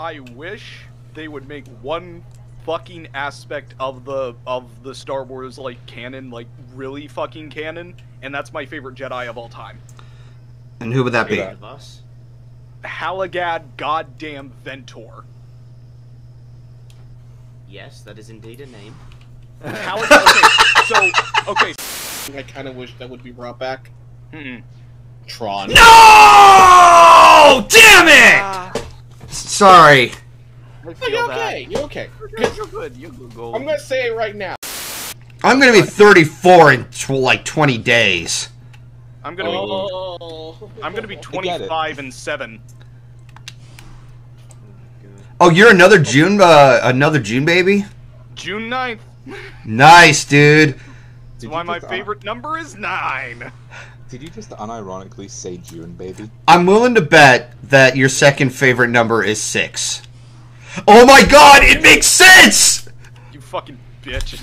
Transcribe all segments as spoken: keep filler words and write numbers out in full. I wish they would make one fucking aspect of the of the Star Wars like canon like really fucking canon, and that's my favorite Jedi of all time. And who would that be? Haligad goddamn Ventor. Yes, that is indeed a name. Haligad, okay, so okay. I kind of wish that would be brought back. Mm-mm. Tron. No! Damn it! Uh, Sorry. You're okay. You're okay. You're good. You're good. I'm gonna say it right now. I'm gonna be thirty-four in tw like twenty days. I'm gonna oh. be. I'm gonna be twenty-five and seven. Oh, you're another June. Uh, another June baby. June ninth. Nice, dude. That's why my favorite number is nine. Did you just unironically say June, baby? I'm willing to bet that your second favorite number is six. Oh my god, it makes sense! You fucking bitch.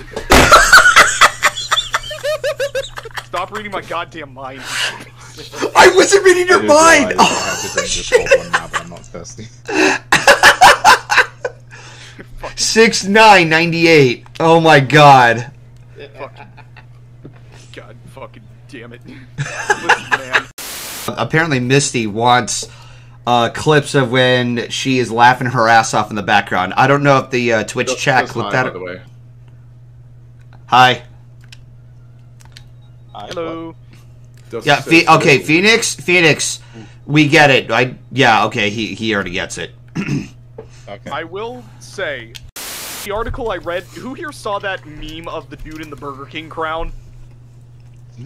Stop reading my goddamn mind. I wasn't reading your mind! Oh, I have to shit. This one now, but I'm not thirsty. six nine ninety-eight. Oh my god. Fucking. God fucking. Damn it. Listen, man. Apparently Misty wants uh, clips of when she is laughing her ass off in the background. I don't know if the uh, Twitch that's, chat that's clipped hi, that. By the way. Hi. hi. Hello. Yeah. Fe okay, Phoenix. Phoenix. We get it. I. Yeah. Okay. He he already gets it. Okay. I will say the article I read. Who here saw that meme of the dude in the Burger King crown?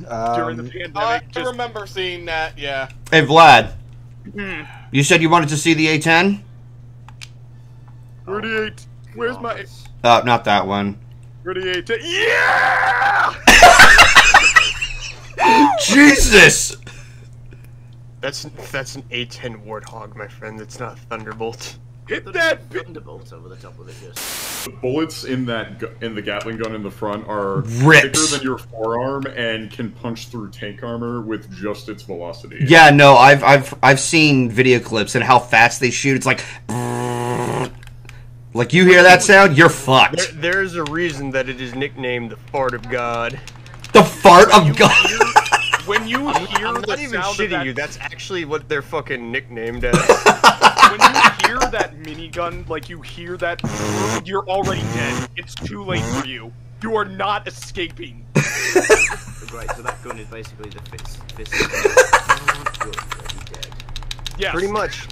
During the um, pandemic, I just... remember seeing that, yeah. Hey, Vlad. Mm. You said you wanted to see the A ten? thirty-eight. Where's my... Oh, not that one. thirty-eight. Yeah! Jesus! That's that's an A ten Warthog, my friend. It's not a Thunderbolt. Hit that Thunderbolt over the top of it, yes. The bullets in that gu in the Gatling gun in the front are Rips. thicker than your forearm and can punch through tank armor with just its velocity. Yeah, no, I've I've I've seen video clips and how fast they shoot. It's like, like you hear that sound, you're fucked. There, there's a reason that it is nicknamed the fart of God. The fart of God. When you hear I'm the even sound of that... you, that's actually what they're fucking nicknamed as. When you hear that minigun, like you hear that, you're already dead. It's too late for you. You are not escaping. Right, so that gun is basically the fist. fist Good, yes. Pretty much.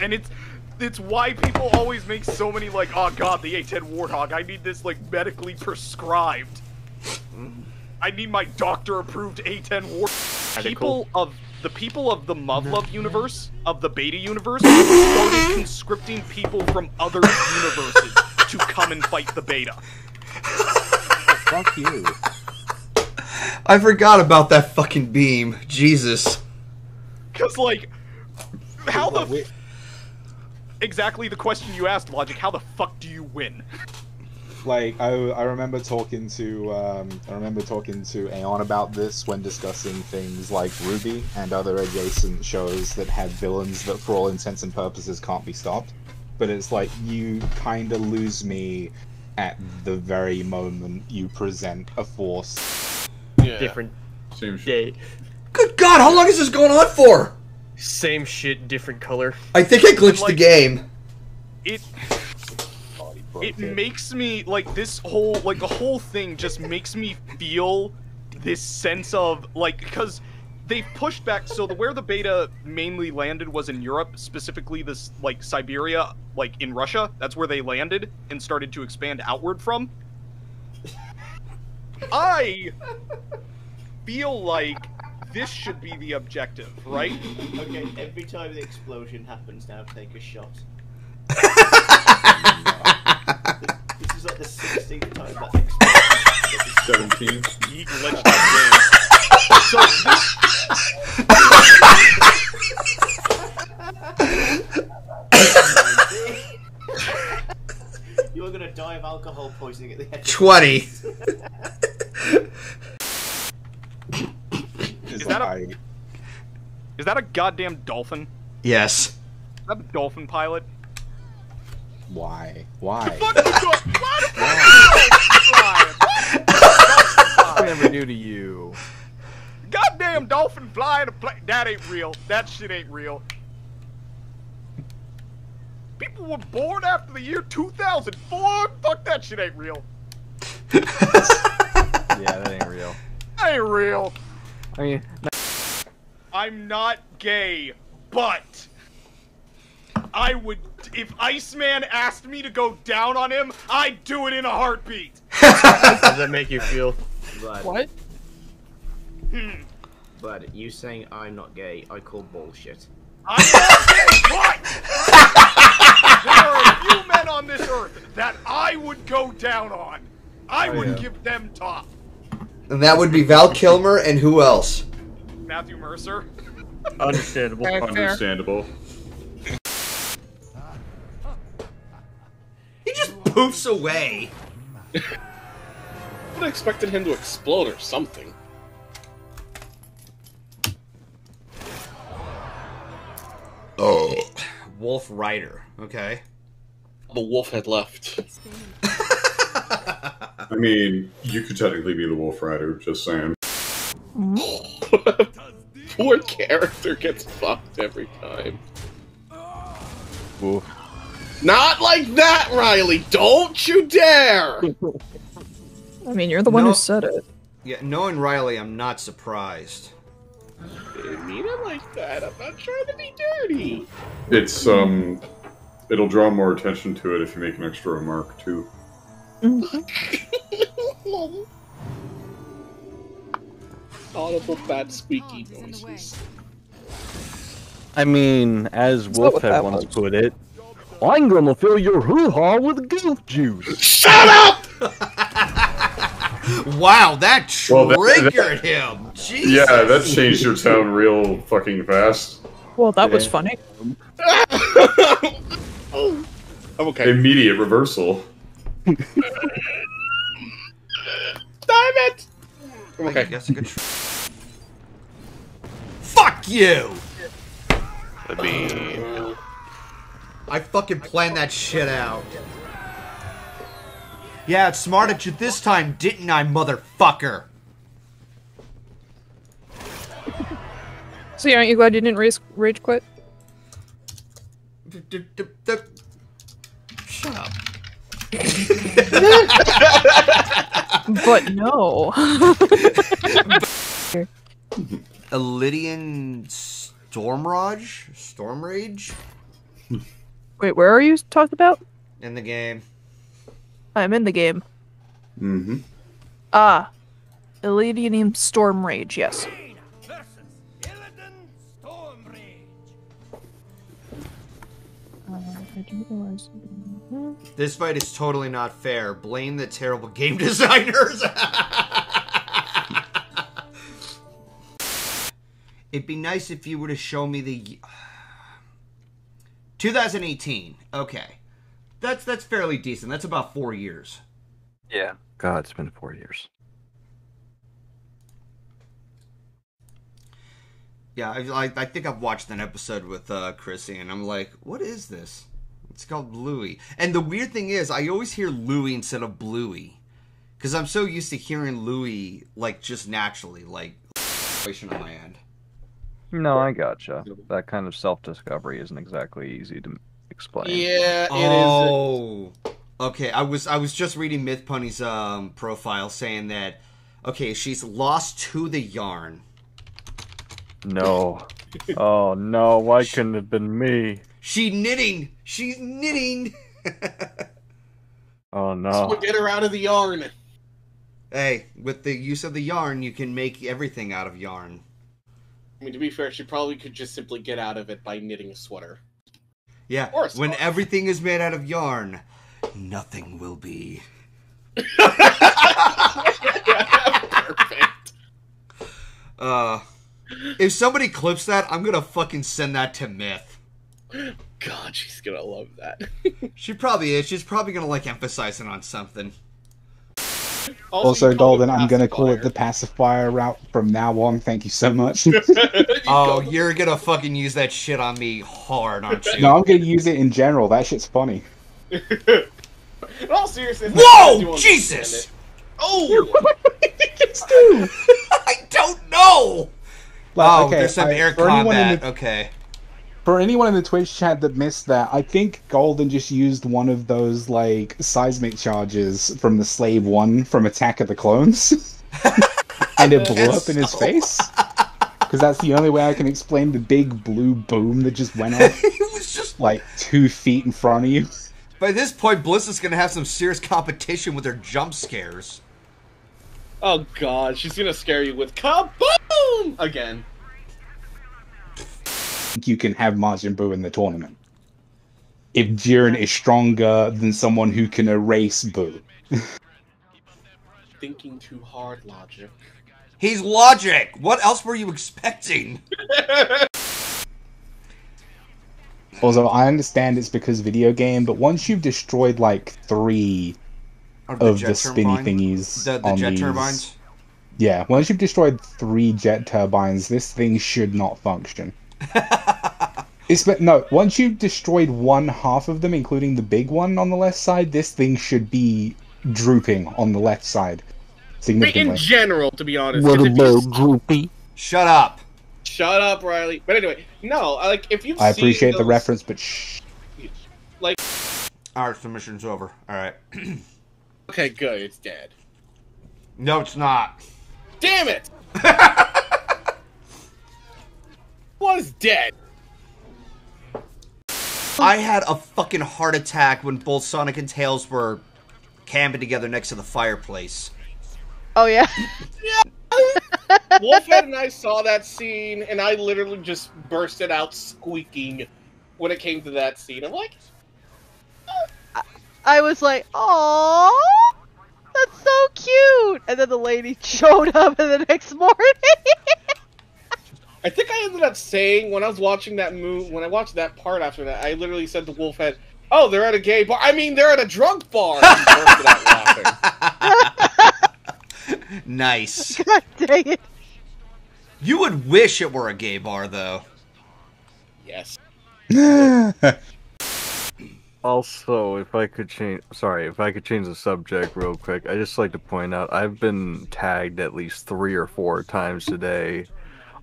And it's it's why people always make so many like, oh god, the A ten Warthog, I need this like medically prescribed. Mm-hmm. I need my doctor-approved A ten Warthog. People of the people of the Muvluv universe, of the Beta universe, started conscripting people from other universes to come and fight the Beta. Oh, fuck you! I forgot about that fucking beam, Jesus. Cause like, how the exactly the question you asked, Logic? How the fuck do you win? Like I, I remember talking to um, I remember talking to Aeon about this when discussing things like Ruby and other adjacent shows that had villains that, for all intents and purposes, can't be stopped. But it's like you kind of lose me at the very moment you present a force. Yeah. Different. Same shit. Good God! How long is this going on for? Same shit, different color. I think I glitched like, the game. It. It makes me, like, this whole, like, the whole thing just makes me feel this sense of, like, because they've pushed back, so the where the Beta mainly landed was in Europe, specifically this, like, Siberia, like, in Russia. That's where they landed and started to expand outward from. I feel like this should be the objective, right? Okay, every time the explosion happens now, take a shot. This is like the sixteenth time that seventeenth. You glitched that game. You're gonna die of alcohol poisoning at the end. Twenty. Is that a Is that a goddamn dolphin? Yes. Is that a dolphin pilot? Why? Why? What the fuck? What? Never new to you. Goddamn dolphin fly in a plane. That ain't real. That shit ain't real. People were born after the year two thousand four? Fuck, that shit ain't real. Yeah, that ain't real. That ain't real. I mean, I'm not gay, but I would, if Iceman asked me to go down on him, I'd do it in a heartbeat. How does that make you feel? But, what? Hmm. But you saying I'm not gay, I call bullshit. I'm not gay, but there are a few men on this earth that I would go down on. I oh, would yeah. give them top. And that would be Val Kilmer and who else? Matthew Mercer. Understandable. Understandable. He just poofs away. I would have expected him to explode or something. Oh. Wolf Rider. Okay. The wolf had left. I mean, you could technically be the Wolf Rider, just saying. Poor character gets fucked every time. Ooh. Not like that, Riley! Don't you dare! I mean, you're the one no, who said it. Yeah, knowing Riley, I'm not surprised. I didn't mean it like that. I'm not trying to be dirty. It's, um... it'll draw more attention to it if you make an extra remark, too. Mm-hmm. Audible bad squeaky noises. I mean, as Wolf had once was. put it, I'm gonna fill your hoo-ha with goof juice. Shut up! Wow, that triggered well, that, that, him. Jesus. Yeah, that changed your tone real fucking fast. Well, that yeah. was funny. Oh, okay. Immediate reversal. Damn it! Okay, that's a good. Fuck you! I mean, I fucking planned that shit out. Yeah, it smarted you this time, didn't I, motherfucker? So, yeah, aren't you glad you didn't rage, rage quit? Shut up. But no. Illidan Stormrage? Stormrage? Wait, where are you talking about? In the game. I'm in the game. Mm-hmm. Ah. Illidan Stormrage, yes. This fight is totally not fair. Blame the terrible game designers. It'd be nice if you were to show me the twenty eighteen. Okay, that's that's fairly decent. That's about four years. Yeah. God, it's been four years. Yeah, I, I think I've watched an episode with uh, Chrissy, and I'm like, what is this? It's called Bluey. And the weird thing is, I always hear Louie instead of Bluey. Because I'm so used to hearing Louie, like, just naturally, like, on my end. No, I gotcha. That kind of self-discovery isn't exactly easy to explain. Yeah, it oh, is. Oh, okay. I was, I was just reading MythPunny's um, profile saying that, okay, she's lost to the yarn. No. Oh, no. Why couldn't it have been me? She's knitting. She's knitting. Oh, no. So we'll get her out of the yarn. Hey, with the use of the yarn, you can make everything out of yarn. I mean, to be fair, she probably could just simply get out of it by knitting a sweater. Yeah, or a sweater. When everything is made out of yarn, nothing will be. Perfect. Uh... If somebody clips that, I'm gonna fucking send that to Myth. God, she's gonna love that. She probably is. She's probably gonna like emphasizing on something. Also, Dalton, I'm gonna call it the pacifier route from now on. Thank you so much. Oh, you're gonna fucking use that shit on me hard, aren't you? No, I'm gonna use it in general. That shit's funny. In all seriousness, whoa! Jesus! Oh! What did he just do? I don't know! Like, oh, okay, there's some I, air combat. The, okay. For anyone in the Twitch chat that missed that, I think Golden just used one of those, like, seismic charges from the Slave One from Attack of the Clones. And it blew up in his so... face. Because that's the only way I can explain the big blue boom that just went off. It was just... like, two feet in front of you. By this point, Blista's gonna have some serious competition with her jump scares. Oh god, she's gonna scare you with kaboom! Again. You can have Majin Buu in the tournament. If Jiren is stronger than someone who can erase Buu. Thinking too hard, Logic. He's Logic! What else were you expecting? Also, I understand it's because video game, but once you've destroyed like three of the, of the spinny thingies, the, the on jet these, turbines. Yeah, once you've destroyed three jet turbines, this thing should not function. it's no. Once you've destroyed one half of them, including the big one on the left side, this thing should be drooping on the left side. Significantly. In general, to be honest, what about droopy? Shut up. Shut up, Riley. But anyway, no, like, if you've I seen appreciate those... the reference, but shh. Like... Alright, the mission's over. Alright. Okay, good, it's dead. No, it's not. Damn it! Was dead. I had a fucking heart attack when both Sonic and Tails were camping together next to the fireplace. Oh, yeah? Yeah! Wolfhead and I saw that scene, and I literally just bursted out squeaking when it came to that scene. I'm like... Uh. I was like, aww, that's so cute! And then the lady showed up in the next morning! I think I ended up saying, when I was watching that move, when I watched that part after that, I literally said to Wolfhead, oh, they're at a gay bar. I mean, they're at a drunk bar! And bursted out laughing. Nice. God dang it. You would wish it were a gay bar, though. Yes. Also, if I could change... Sorry, if I could change the subject real quick, I'd just like to point out, I've been tagged at least three or four times today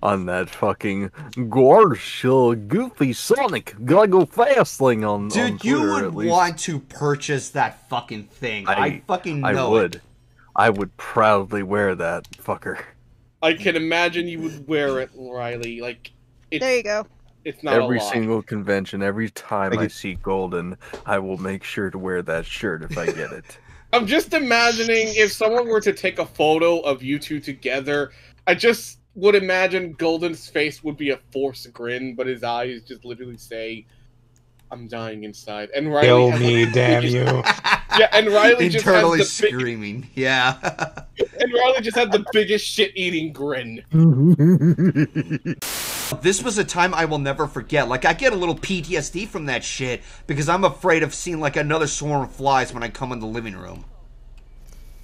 on that fucking gorsh, uh, goofy Sonic, gotta go fast thing on Dude, on Twitter, you would want to purchase that fucking thing. I, I fucking know I would. It. I would proudly wear that fucker. I can imagine you would wear it, Riley. Like, it's, there you go. It's not every a single convention, every time I, I see Golden, I will make sure to wear that shirt if I get it. I'm just imagining if someone were to take a photo of you two together, I just would imagine Golden's face would be a forced grin, but his eyes just literally say, "I'm dying inside." And Riley, kill me, damn you. Yeah, and Riley just internally has the screaming. Big... Yeah. And Riley just had the biggest shit-eating grin. This was a time I will never forget. Like, I get a little P T S D from that shit because I'm afraid of seeing like another swarm of flies when I come in the living room.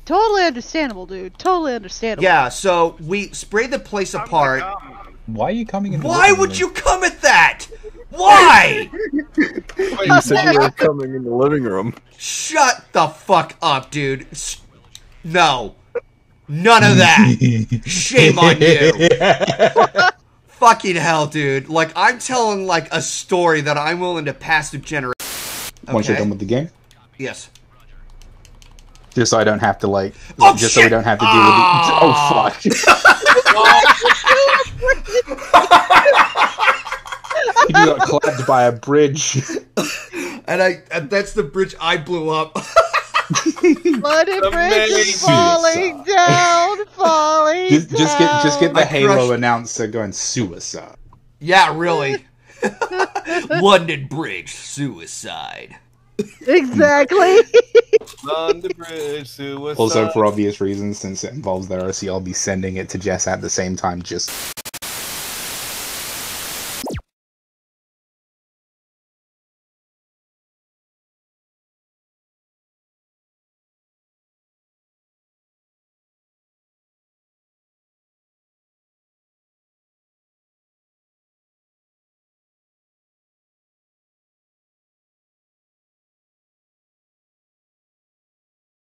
Totally understandable, dude. Totally understandable. Yeah. So we sprayed the place I'm apart. Why are you coming in? The Why would room? you come at that? Why? You said you were coming in the living room. Shut the fuck up, dude. No. None of that. Shame on you. Fucking hell, dude. Like, I'm telling, like, a story that I'm willing to pass to generations. Okay. Once you're done with the game? Yes. Just so I don't have to, like... Oh, just shit. so we don't have to deal oh. with the... Oh, fuck. You got collapsed by a bridge. and I and that's the bridge I blew up. Flooded bridge is falling down, falling just, down. Just get, just get the I Halo crushed. announcer going, suicide. Yeah, really. London Bridge, suicide. Exactly. London Bridge, suicide. Also, for obvious reasons, since it involves the R C, I'll be sending it to Jess at the same time, just...